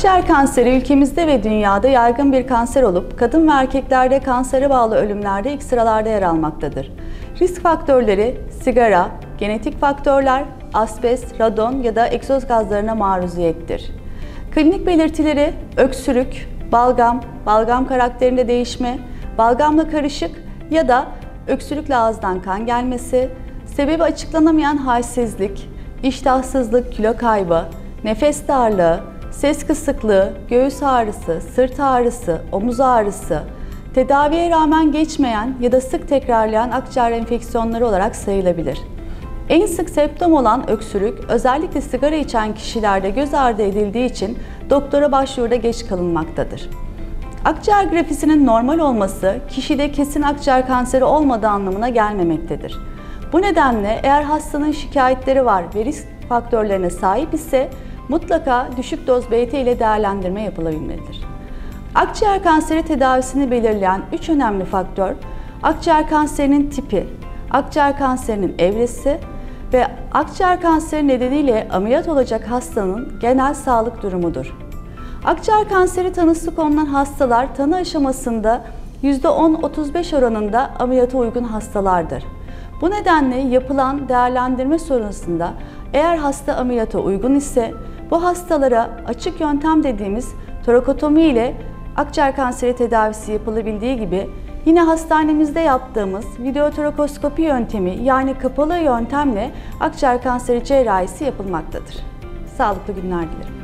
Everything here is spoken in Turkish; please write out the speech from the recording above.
Akciğer kanseri ülkemizde ve dünyada yaygın bir kanser olup, kadın ve erkeklerde kansere bağlı ölümlerde ilk sıralarda yer almaktadır. Risk faktörleri sigara, genetik faktörler, asbest, radon ya da egzoz gazlarına maruziyettir. Klinik belirtileri öksürük, balgam karakterinde değişme, balgamla karışık ya da öksürükle ağızdan kan gelmesi, sebebi açıklanamayan halsizlik, iştahsızlık, kilo kaybı, nefes darlığı, ses kısıklığı, göğüs ağrısı, sırt ağrısı, omuz ağrısı, tedaviye rağmen geçmeyen ya da sık tekrarlayan akciğer enfeksiyonları olarak sayılabilir. En sık semptom olan öksürük, özellikle sigara içen kişilerde göz ardı edildiği için doktora başvuruda geç kalınmaktadır. Akciğer grafisinin normal olması, kişide kesin akciğer kanseri olmadığı anlamına gelmemektedir. Bu nedenle eğer hastanın şikayetleri var ve risk faktörlerine sahip ise mutlaka düşük doz BT ile değerlendirme yapılabilmelidir. Akciğer kanseri tedavisini belirleyen 3 önemli faktör, akciğer kanserinin tipi, akciğer kanserinin evresi ve akciğer kanseri nedeniyle ameliyat olacak hastanın genel sağlık durumudur. Akciğer kanseri tanısı konulan hastalar tanı aşamasında %10-35 oranında ameliyata uygun hastalardır. Bu nedenle yapılan değerlendirme sonrasında eğer hasta ameliyata uygun ise bu hastalara açık yöntem dediğimiz torakotomi ile akciğer kanseri tedavisi yapılabildiği gibi yine hastanemizde yaptığımız videotorakoskopi yöntemi yani kapalı yöntemle akciğer kanseri cerrahisi yapılmaktadır. Sağlıklı günler dilerim.